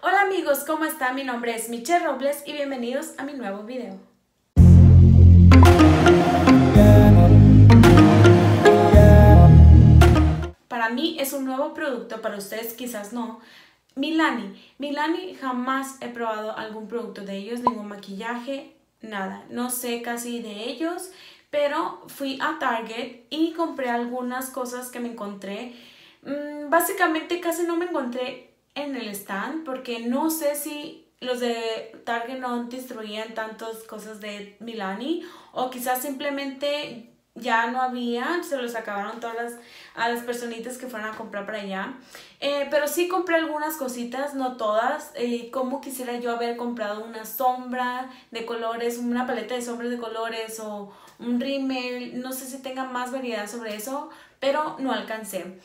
Hola amigos, ¿cómo están? Mi nombre es Michelle Robles y bienvenidos a mi nuevo video. Para mí es un nuevo producto, para ustedes quizás no. Milani, jamás he probado algún producto de ellos, ningún maquillaje, nada. No sé casi de ellos, pero fui a Target y compré algunas cosas que me encontré. Básicamente casi no me encontré en el stand porque no sé si los de Target no distribuían tantas cosas de Milani o quizás simplemente ya no había, se los acabaron todas a las personitas que fueron a comprar para allá. Pero sí compré algunas cositas, no todas. Como quisiera yo haber comprado una sombra de colores, una paleta de sombras de colores o un rímel. No sé si tenga más variedad sobre eso, pero no alcancé.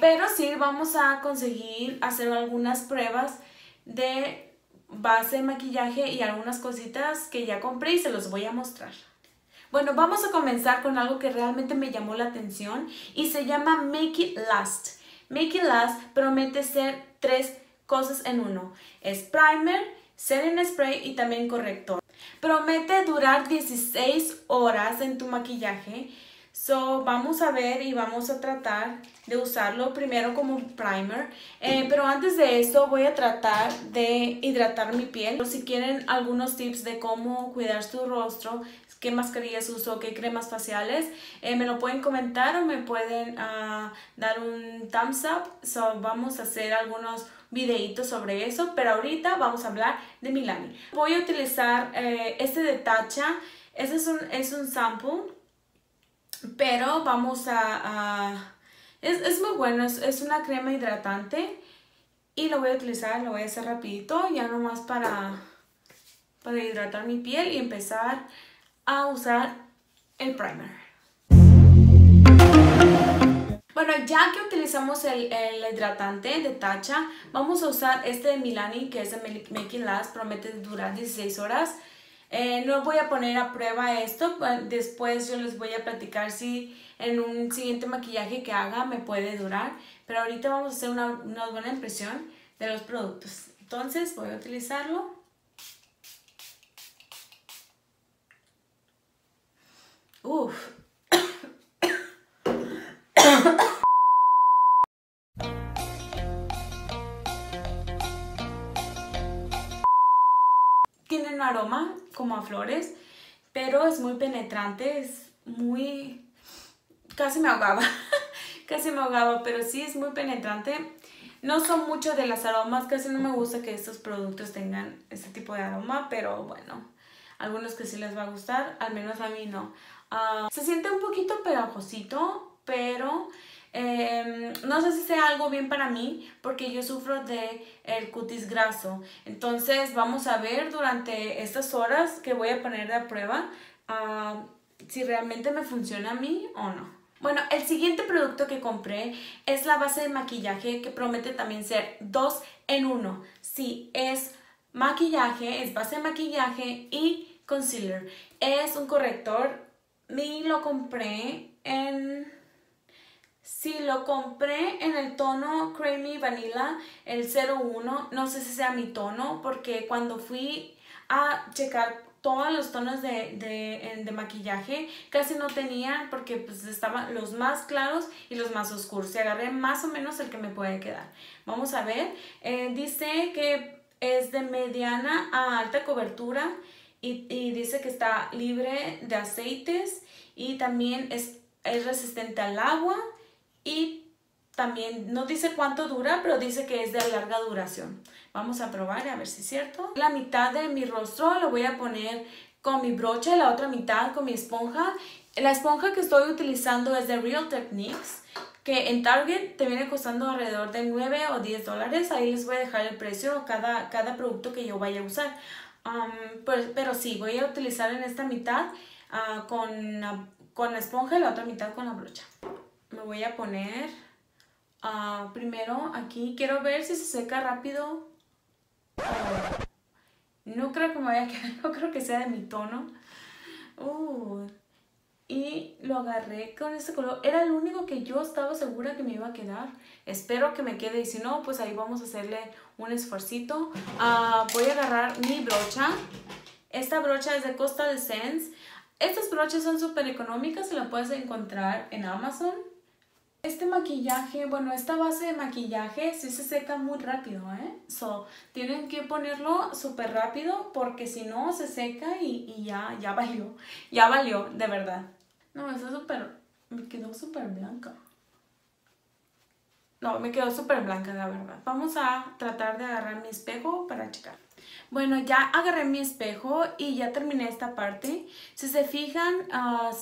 Pero sí vamos a conseguir hacer algunas pruebas de base, maquillaje y algunas cositas que ya compré y se los voy a mostrar. Bueno, vamos a comenzar con algo que realmente me llamó la atención y se llama Make It Last. Make It Last promete ser tres cosas en uno. Es primer, setting spray y también corrector. Promete durar 16 horas en tu maquillaje. So, vamos a ver y vamos a tratar de usarlo primero como primer. Pero antes de esto voy a tratar de hidratar mi piel. Pero si quieren algunos tips de cómo cuidar su rostro, qué mascarillas uso, qué cremas faciales, me lo pueden comentar o me pueden dar un thumbs up. So, vamos a hacer algunos videitos sobre eso, pero ahorita vamos a hablar de Milani. Voy a utilizar este de Tatcha. Este es un sample. Pero vamos es muy bueno, es una crema hidratante y lo voy a utilizar, lo voy a hacer rapidito, ya nomás para hidratar mi piel y empezar a usar el primer. Bueno, ya que utilizamos el hidratante de Tatcha, vamos a usar este de Milani, que es el Make It Last, promete durar 16 horas. No voy a poner a prueba esto, después yo les voy a platicar si en un siguiente maquillaje que haga me puede durar, pero ahorita vamos a hacer una buena impresión de los productos. Entonces voy a utilizarlo. Uff. Tiene un aroma como a flores, pero es muy penetrante, es muy... casi me ahogaba, pero sí es muy penetrante. No son mucho de las aromas, casi no me gusta que estos productos tengan este tipo de aroma, pero bueno, algunos que sí les va a gustar, al menos a mí no. Se siente un poquito pegajosito, pero... no sé si sea algo bien para mí porque yo sufro de el cutis graso, entonces vamos a ver durante estas horas que voy a poner de prueba si realmente me funciona a mí o no. Bueno, el siguiente producto que compré es la base de maquillaje que promete también ser 2 en 1. Sí, es maquillaje, es base de maquillaje y concealer. Es un corrector y lo compré en... Sí, lo compré en el tono Creamy Vanilla, el 01. No sé si sea mi tono porque cuando fui a checar todos los tonos de maquillaje casi no tenía porque pues estaban los más claros y los más oscuros. Y agarré más o menos el que me puede quedar. Vamos a ver. Dice que es de mediana a alta cobertura y dice que está libre de aceites y también es resistente al agua. Y también no dice cuánto dura, pero dice que es de larga duración. Vamos a probar a ver si es cierto. La mitad de mi rostro lo voy a poner con mi brocha, la otra mitad con mi esponja. La esponja que estoy utilizando es de Real Techniques, que en Target te viene costando alrededor de $9 o $10. Ahí les voy a dejar el precio cada producto que yo vaya a usar. Pero sí, voy a utilizar en esta mitad con la esponja y la otra mitad con la brocha. Me voy a poner primero aquí. Quiero ver si se seca rápido. No creo que me vaya a quedar. No creo que sea de mi tono. y lo agarré con este color. Era el único que yo estaba segura que me iba a quedar. Espero que me quede, y si no, pues ahí vamos a hacerle un esforcito. Voy a agarrar mi brocha. Esta brocha es de Costa de Sens. Estas brochas son súper económicas, la puedes encontrar en Amazon. Este maquillaje, bueno, esta base de maquillaje sí se seca muy rápido, ¿eh? So, tienen que ponerlo súper rápido porque si no se seca y ya valió. Ya valió, de verdad. No, eso es súper... me quedó súper blanca. No, me quedó súper blanca, la verdad. Vamos a tratar de agarrar mi espejo para checar. Bueno, ya agarré mi espejo y ya terminé esta parte. Si se fijan,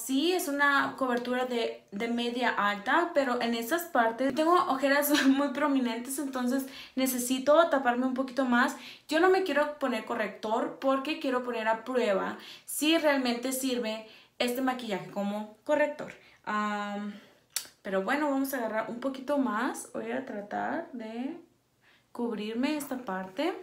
sí es una cobertura de media alta, pero en estas partes tengo ojeras muy prominentes, entonces necesito taparme un poquito más. Yo no me quiero poner corrector porque quiero poner a prueba si realmente sirve este maquillaje como corrector. Pero bueno, vamos a agarrar un poquito más. Voy a tratar de cubrirme esta parte.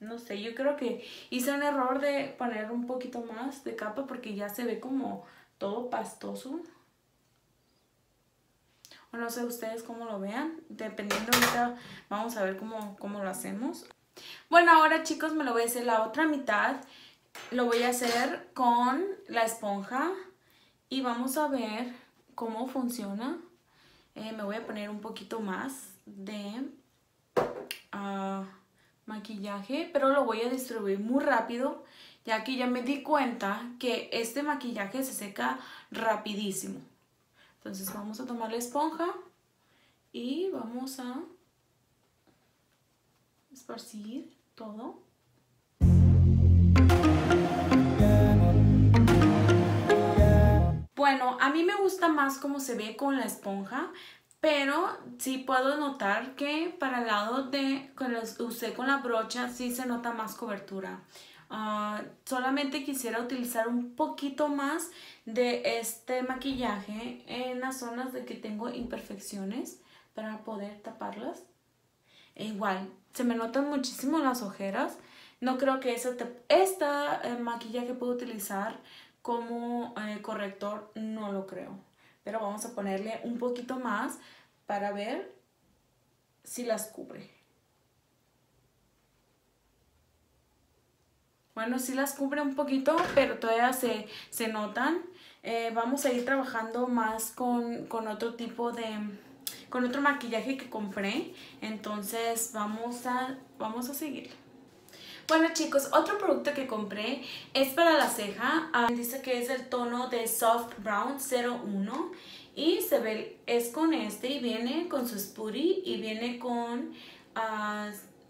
No sé, yo creo que hice un error de poner un poquito más de capa porque ya se ve como todo pastoso. O no sé ustedes cómo lo vean. Dependiendo ahorita vamos a ver cómo lo hacemos. Bueno, ahora chicos me lo voy a hacer la otra mitad. Lo voy a hacer con la esponja. Y vamos a ver cómo funciona. Me voy a poner un poquito más de... maquillaje, pero lo voy a distribuir muy rápido, ya que ya me di cuenta que este maquillaje se seca rapidísimo. Entonces vamos a tomar la esponja y vamos a esparcir todo. Bueno, a mí me gusta más cómo se ve con la esponja, pero sí puedo notar que para el lado de cuando usé con la brocha sí se nota más cobertura. Solamente quisiera utilizar un poquito más de este maquillaje en las zonas de que tengo imperfecciones para poder taparlas. E igual, se me notan muchísimo las ojeras. No creo que este maquillaje pueda utilizar como corrector, no lo creo. Pero vamos a ponerle un poquito más para ver si las cubre. Bueno, sí las cubre un poquito, pero todavía se notan. Vamos a ir trabajando más con otro tipo de... con otro maquillaje que compré. Entonces vamos a seguir. Bueno chicos, otro producto que compré es para la ceja. Dice que es el tono de Soft Brown 01 y se ve, es con este y viene con su spoolie y viene con,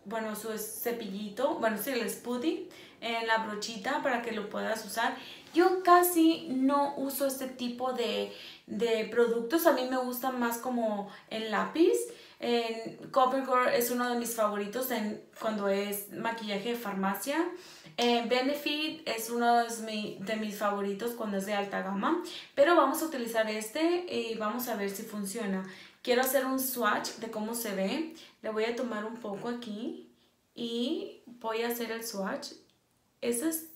bueno, su cepillito, bueno, sí, el spoolie en la brochita para que lo puedas usar. Yo casi no uso este tipo de productos, a mí me gusta más como el lápiz. Covergirl es uno de mis favoritos cuando es maquillaje de farmacia. Benefit es uno de mis favoritos cuando es de alta gama. Pero vamos a utilizar este y vamos a ver si funciona. Quiero hacer un swatch de cómo se ve. Le voy a tomar un poco aquí y voy a hacer el swatch. Ese es...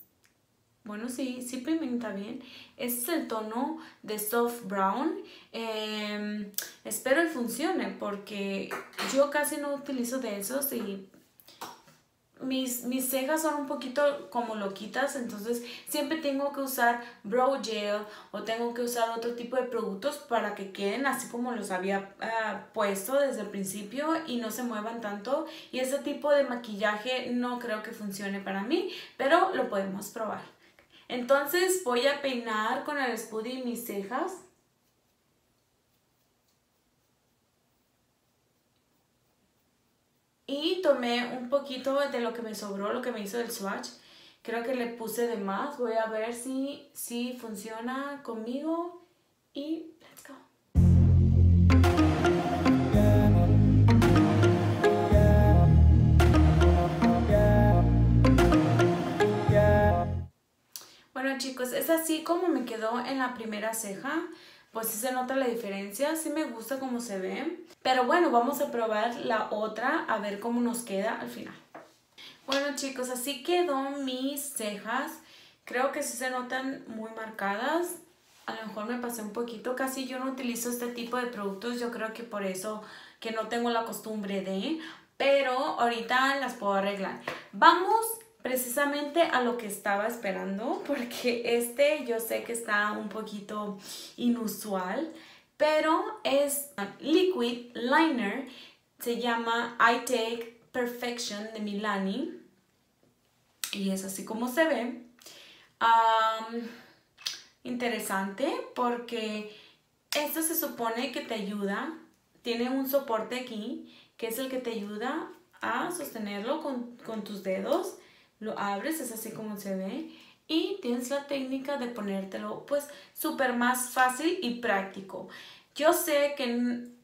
bueno, sí pigmenta bien. Este es el tono de Soft Brown. Espero que funcione porque yo casi no utilizo de esos y mis cejas son un poquito como loquitas. Entonces siempre tengo que usar brow gel o tengo que usar otro tipo de productos para que queden así como los había puesto desde el principio y no se muevan tanto. Y ese tipo de maquillaje no creo que funcione para mí, pero lo podemos probar. Entonces voy a peinar con el spoolie mis cejas. Y tomé un poquito de lo que me sobró, lo que me hizo el swatch. Creo que le puse de más. Voy a ver si funciona conmigo. Y let's go. Bueno chicos, es así como me quedó en la primera ceja. pues sí se nota la diferencia, sí me gusta cómo se ve. Pero bueno, vamos a probar la otra, a ver cómo nos queda al final. Bueno chicos, así quedó mis cejas. Creo que sí se notan muy marcadas. A lo mejor me pasé un poquito, casi yo no utilizo este tipo de productos, yo creo que por eso que no tengo la costumbre de, pero ahorita las puedo arreglar. Vamos precisamente a lo que estaba esperando, porque yo sé que está un poquito inusual, pero es Liquid Liner, se llama Eye Tech Perfection de Milani y es así como se ve. Interesante, porque esto se supone que te ayuda, tiene un soporte aquí que es el que te ayuda a sostenerlo con tus dedos, lo abres, es así como se ve y tienes la técnica de ponértelo pues súper más fácil y práctico. Yo sé que en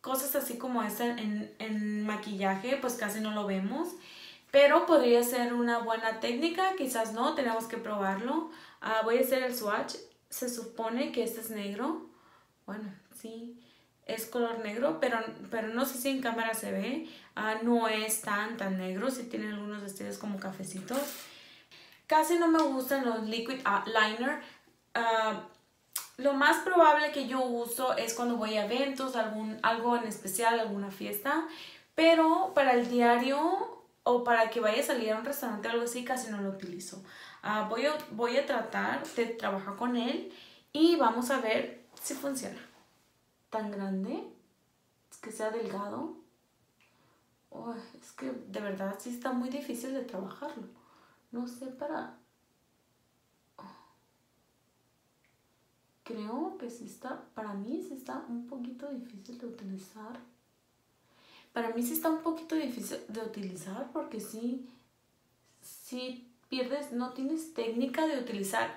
cosas así como esta en maquillaje pues casi no lo vemos, pero podría ser una buena técnica, quizás no, tenemos que probarlo. Voy a hacer el swatch, se supone que este es negro, bueno, sí, es color negro, pero no sé si en cámara se ve, no es tan negro, sí tiene algunos destellos como cafecitos. Casi no me gustan los liquid liner, lo más probable que yo uso es cuando voy a eventos, algo en especial, alguna fiesta, pero para el diario o para que vaya a salir a un restaurante o algo así, casi no lo utilizo. Voy a tratar de trabajar con él y vamos a ver si funciona. Tan grande, es que sea delgado. Oh, es que de verdad sí está muy difícil de trabajarlo. No sé para... Creo que sí está, para mí sí está un poquito difícil de utilizar. Para mí sí está un poquito difícil de utilizar porque sí pierdes, no tienes técnica de utilizar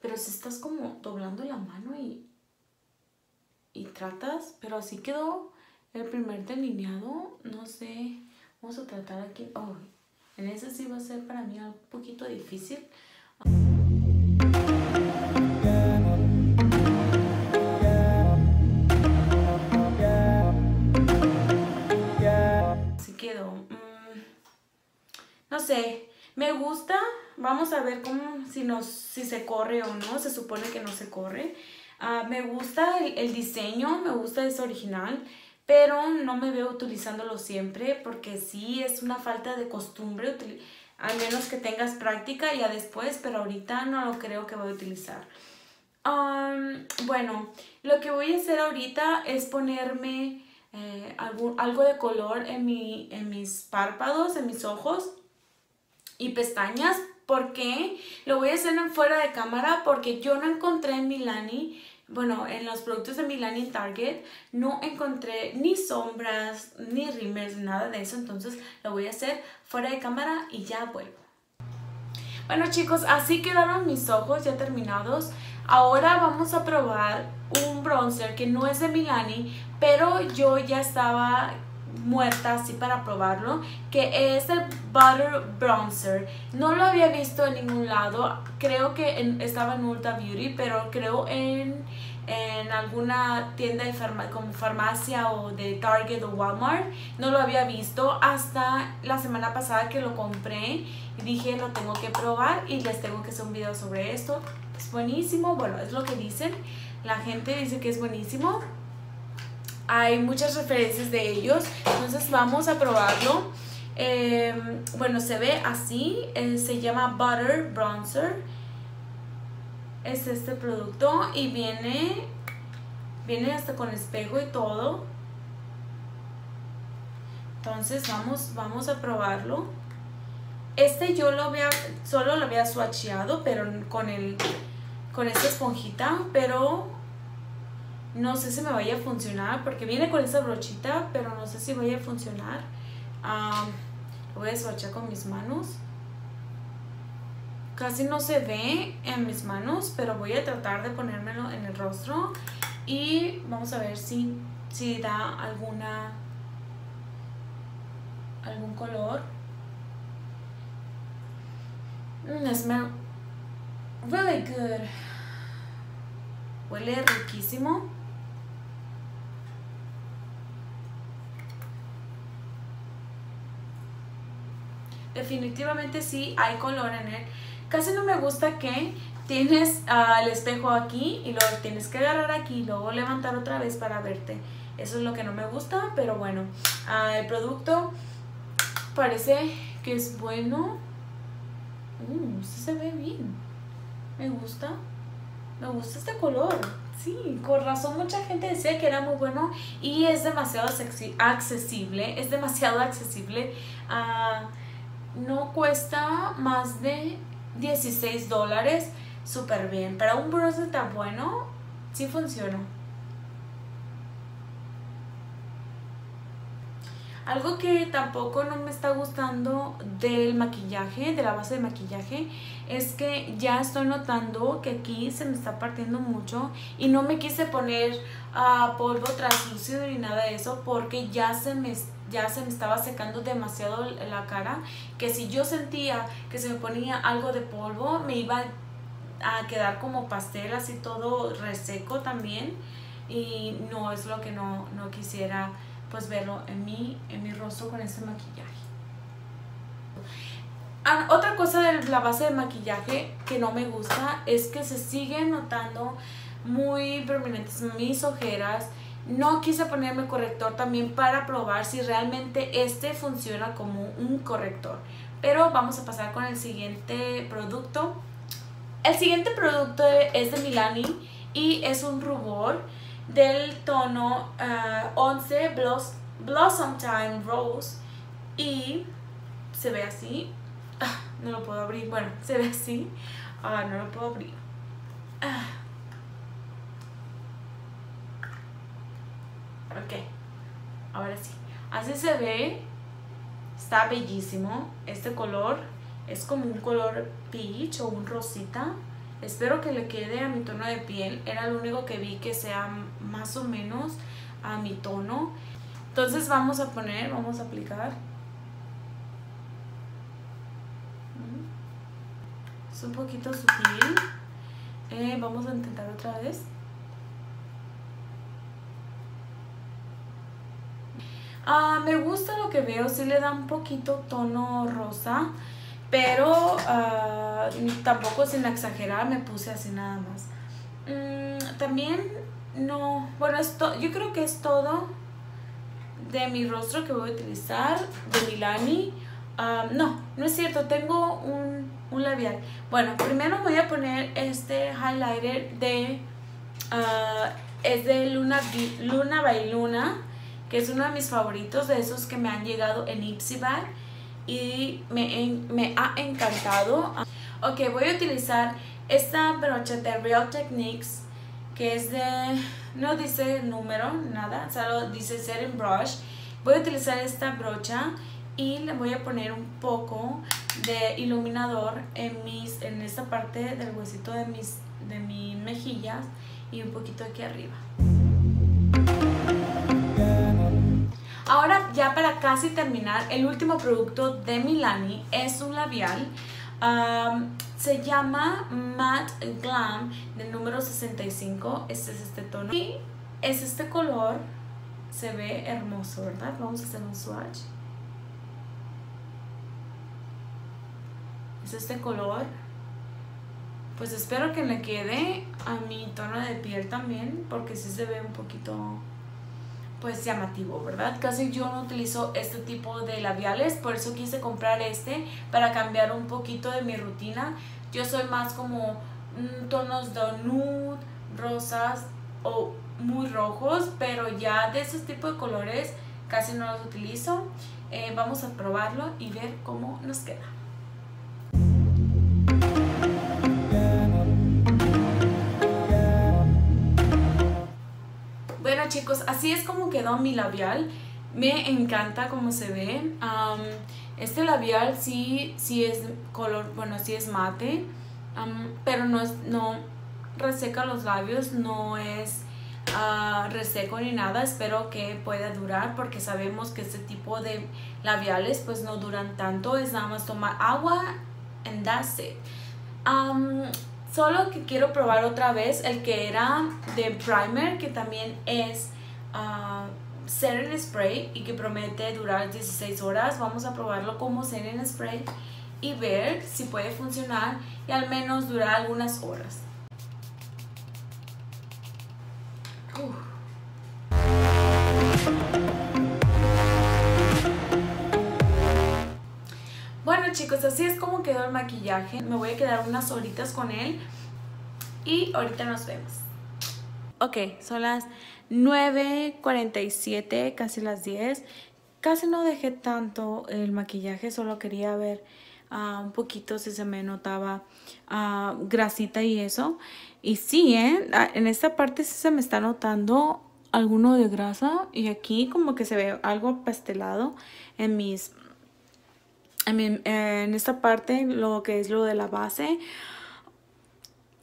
pero si estás como doblando la mano y tratas, pero así quedó el primer delineado, no sé, vamos a tratar aquí, en ese sí va a ser para mí un poquito difícil. No sé, me gusta, vamos a ver cómo, si se corre o no, se supone que no se corre. Me gusta el diseño, me gusta, es original, pero no me veo utilizándolo siempre porque sí es una falta de costumbre, al menos que tengas práctica ya después, pero ahorita no lo creo que voy a utilizar. Bueno, lo que voy a hacer ahorita es ponerme algo de color en mis párpados, en mis ojos y pestañas, porque lo voy a hacer en fuera de cámara, porque yo no encontré en Milani, bueno, en los productos de Milani en Target, no encontré ni sombras, ni rímel, nada de eso, entonces lo voy a hacer fuera de cámara y ya vuelvo. Bueno chicos, así quedaron mis ojos ya terminados. Ahora vamos a probar un bronzer que no es de Milani, pero yo ya estaba muerta así para probarlo, que es el Butter Bronzer. No lo había visto en ningún lado, creo que estaba en Ulta Beauty, pero creo en alguna tienda de como farmacia o de Target o Walmart. No lo había visto hasta la semana pasada que lo compré y dije lo tengo que probar y les tengo que hacer un video sobre esto. Es buenísimo, bueno, es lo que dicen, la gente dice que es buenísimo. Hay muchas referencias de ellos, entonces vamos a probarlo. Bueno, se ve así, se llama Butter Bronzer. Es este producto y viene hasta con espejo y todo. Entonces vamos a probarlo. Yo solo lo había swatcheado, pero con esta esponjita, pero... no sé si me vaya a funcionar porque viene con esa brochita, pero no sé si vaya a funcionar. Lo voy a swatchar con mis manos. Casi no se ve en mis manos, pero voy a tratar de ponérmelo en el rostro. Y vamos a ver si da algún color. It smells really good. Huele riquísimo. Definitivamente sí hay color en él. Casi no me gusta que tienes el espejo aquí y luego tienes que agarrar aquí y luego levantar otra vez para verte. Eso es lo que no me gusta, pero bueno. El producto parece que es bueno. Sí se ve bien. Me gusta. Me gusta este color. Sí, con razón mucha gente decía que era muy bueno y es demasiado accesible. Es demasiado accesible. No cuesta más de $16. Súper bien. Para un bronzer tan bueno, sí funciona. Algo que tampoco no me está gustando del maquillaje, de la base de maquillaje, es que ya estoy notando que aquí se me está partiendo mucho y no me quise poner polvo translúcido ni nada de eso porque ya se me estaba secando demasiado la cara, que si yo sentía que se me ponía algo de polvo me iba a quedar como pastel, así todo reseco también, y no es lo que no quisiera pues verlo en mi rostro con este maquillaje. Otra cosa de la base de maquillaje que no me gusta es que se siguen notando muy permanentes mis ojeras. No quise ponerme corrector también para probar si realmente este funciona como un corrector. Pero vamos a pasar con el siguiente producto. El siguiente producto es de Milani y es un rubor del tono 11 Blossom Time Rose y se ve así. No lo puedo abrir. Bueno, se ve así. No lo puedo abrir. Ok, ahora sí. Así se ve. Está bellísimo. Este color es como un color peach o un rosita. Espero que le quede a mi tono de piel. Era lo único que vi que sea más o menos a mi tono. Entonces vamos a aplicar. Es un poquito sutil. Vamos a intentar otra vez. Me gusta lo que veo. Sí le da un poquito tono rosa. Pero tampoco sin exagerar me puse así nada más. También no... Bueno, esto yo creo que es todo de mi rostro que voy a utilizar. De Milani. No es cierto. Tengo un labial. Bueno, primero voy a poner este highlighter de... es de Luna by Luna. Que es uno de mis favoritos. De esos que me han llegado en Ipsy Bag. Y me ha encantado. Ok, voy a utilizar esta brocha de Real Techniques, que es de... no dice número, nada, solo dice setting brush. Voy a utilizar esta brocha y le voy a poner un poco de iluminador en esta parte del huesito de mis mejillas y un poquito aquí arriba. Ahora ya para casi terminar, el último producto de Milani es un labial. Se llama Matte Glam del número 65. Este es este tono. Y es este color. Se ve hermoso, ¿verdad? Vamos a hacer un swatch. Es este color. Pues espero que le quede a mi tono de piel también, porque sí se ve un poquito... pues llamativo, ¿verdad? Casi yo no utilizo este tipo de labiales, por eso quise comprar este para cambiar un poquito de mi rutina. Yo soy más como tonos de nude, rosas o muy rojos, pero ya de esos tipos de colores casi no los utilizo. Vamos a probarlo y ver cómo nos queda. Chicos, así es como quedó mi labial. Me encanta cómo se ve. Este labial sí es color, bueno, sí es mate, pero no reseca los labios, no es reseco ni nada. Espero que pueda durar porque sabemos que este tipo de labiales pues no duran tanto, es nada más tomar agua and that's it. Solo que quiero probar otra vez el que era de primer, que también es set and spray y que promete durar 16 horas. Vamos a probarlo como set and spray y ver si puede funcionar y al menos durar algunas horas. Bueno chicos, así es como quedó el maquillaje. Me voy a quedar unas horitas con él y ahorita nos vemos. Ok, son las 9:47, casi las 10. Casi no dejé tanto el maquillaje, solo quería ver un poquito si se me notaba grasita y eso. Y sí, en esta parte sí se me está notando alguno de grasa. Y aquí como que se ve algo pastelado en mis... en esta parte, lo que es lo de la base.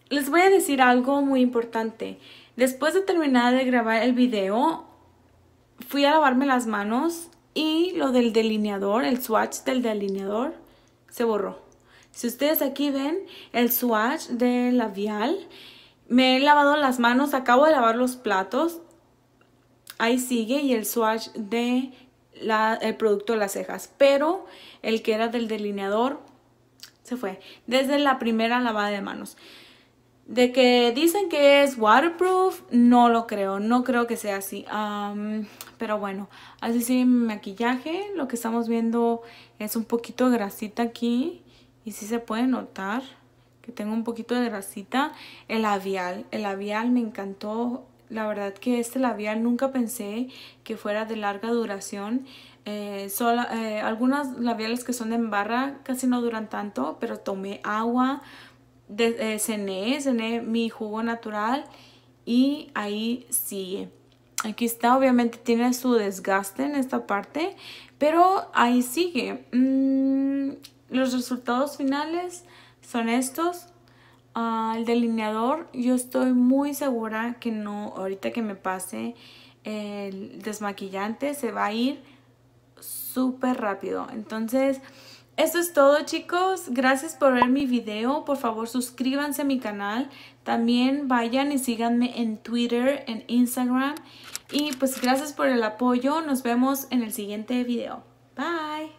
Les voy a decir algo muy importante. Después de terminar de grabar el video, fui a lavarme las manos y lo del delineador, el swatch del delineador, se borró. Si ustedes aquí ven el swatch del labial, me he lavado las manos, acabo de lavar los platos, ahí sigue, y el swatch de... el producto de las cejas, pero el que era del delineador se fue desde la primera lavada de manos. De que dicen que es waterproof, no lo creo, no creo que sea así, pero bueno, así sí mi maquillaje. Lo que estamos viendo es un poquito de grasita aquí y sí se puede notar que tengo un poquito de grasita. El labial me encantó. La verdad que este labial nunca pensé que fuera de larga duración. Algunos labiales que son en barra casi no duran tanto, pero tomé agua, cené mi jugo natural y ahí sigue. Aquí está, obviamente tiene su desgaste en esta parte, pero ahí sigue. Los resultados finales son estos. El delineador, yo estoy muy segura que no, ahorita que me pase el desmaquillante, se va a ir súper rápido. Entonces, eso es todo chicos. Gracias por ver mi video. Por favor, suscríbanse a mi canal. También vayan y síganme en Twitter, en Instagram. Y pues gracias por el apoyo. Nos vemos en el siguiente video. Bye.